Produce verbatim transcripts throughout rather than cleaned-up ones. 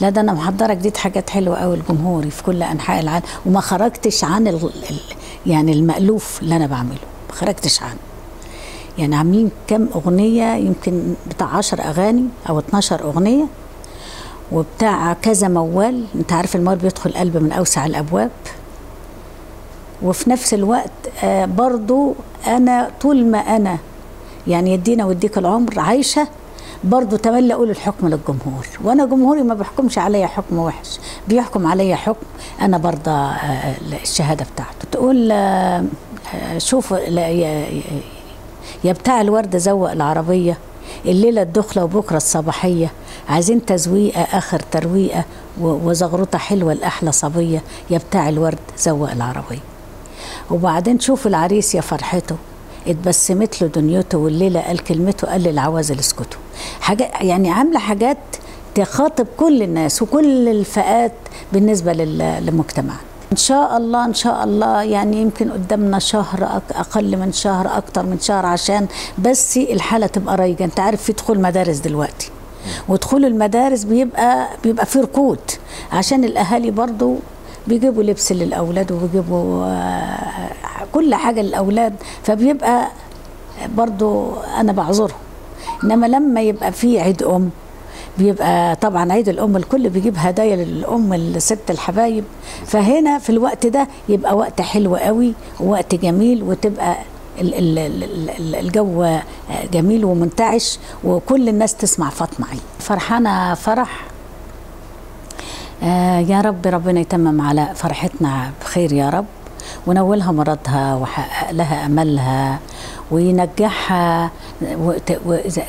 لا ده انا محضره جديد حاجات حلوه قوي لجمهوري في كل انحاء العالم، وما خرجتش عن ال... يعني المألوف اللي انا بعمله، ما خرجتش عنه. يعني عاملين كام اغنيه، يمكن بتاع عشر اغاني او اتناشر اغنيه، وبتاع كذا موال. انت عارف الموال بيدخل القلب من اوسع الابواب، وفي نفس الوقت آه برضو انا طول ما انا يعني يدينا ويديك العمر عايشه، برضو تملي اقول الحكم للجمهور، وانا جمهوري ما بيحكمش عليا حكم وحش، بيحكم عليا حكم انا برضه آه الشهاده بتاعته. تقول آه شوف يا, يا بتاع الورده زوق العربيه، الليله الدخله وبكره الصباحيه، عايزين تزويقه اخر ترويقه وزغروطه حلوه الاحلى صبيه، يا بتاع الورد زوق العربيه. وبعدين شوف العريس يا فرحته، اتبسمت له دنيته، والليله قال كلمته، قال للعوازل اسكتوا. حاجه يعني عامله حاجات تخاطب كل الناس وكل الفئات بالنسبه لمجتمعنا. ان شاء الله ان شاء الله يعني يمكن قدامنا شهر، اقل من شهر، اكتر من شهر، عشان بس الحاله تبقى رايجه. انت عارف في دخول مدارس دلوقتي، ودخول المدارس بيبقى بيبقى في ركود، عشان الاهالي برضو بيجيبوا لبس للاولاد وبيجيبوا كل حاجه للاولاد، فبيبقى برضو انا بعذرهم. انما لما يبقى في عيد ام، بيبقى طبعا عيد الام الكل بيجيب هدايا للام الست الحبايب، فهنا في الوقت ده يبقى وقت حلو قوي ووقت جميل، وتبقى الجو جميل ومنتعش، وكل الناس تسمع فاطمه عيد. فرحانه فرح آه يا رب، ربنا يتمم على فرحتنا بخير يا رب، ونولها مرضها وحقق لها املها وينجحها،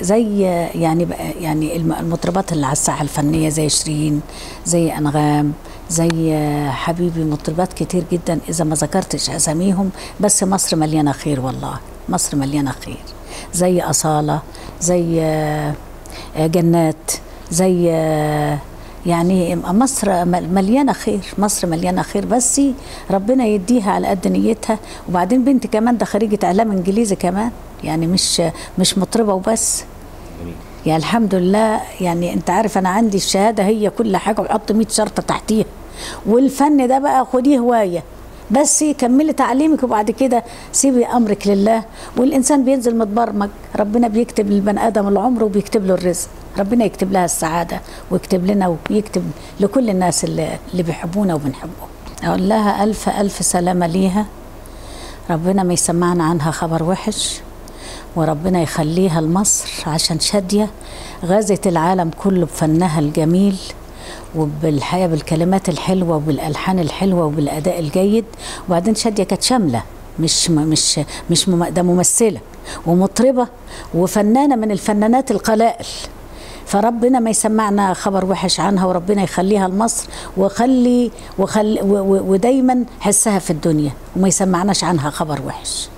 زي يعني يعني المطربات اللي على الساحه الفنيه زي شيرين، زي انغام، زي حبيبي، مطربات كتير جدا اذا ما ذكرتش اساميهم، بس مصر مليانه خير والله، مصر مليانه خير، زي اصاله، زي جنات، زي يعني مصر مليانه خير، مصر مليانه خير، بس ربنا يديها على قد نيتها. وبعدين بنتي كمان ده خريجه اعلام انجليزي كمان، يعني مش مش مطربه وبس. يعني الحمد لله، يعني انت عارف انا عندي الشهاده هي كل حاجه، وحط مية شرطه تحتيها. والفن ده بقى خديه هوايه، بس كملي تعليمك وبعد كده سيبي امرك لله. والانسان بينزل متبرمج، ربنا بيكتب للبني ادم العمر وبيكتب له الرزق، ربنا يكتب لها السعاده ويكتب لنا ويكتب لكل الناس اللي, اللي بيحبونا وبنحبهم. اقول لها الف الف سلامه ليها، ربنا ما يسمعنا عنها خبر وحش، وربنا يخليها لمصر عشان شاديه غزت العالم كله بفنها الجميل، وبالحقيقه بالكلمات الحلوه وبالالحان الحلوه وبالاداء الجيد. وبعدين شاديه كانت شامله، مش مش مش ده ممثله ومطربه وفنانه من الفنانات القلائل، فربنا ما يسمعنا خبر وحش عنها، وربنا يخليها لمصر، وخلي وخلي ودايما حسها في الدنيا، وما يسمعناش عنها خبر وحش.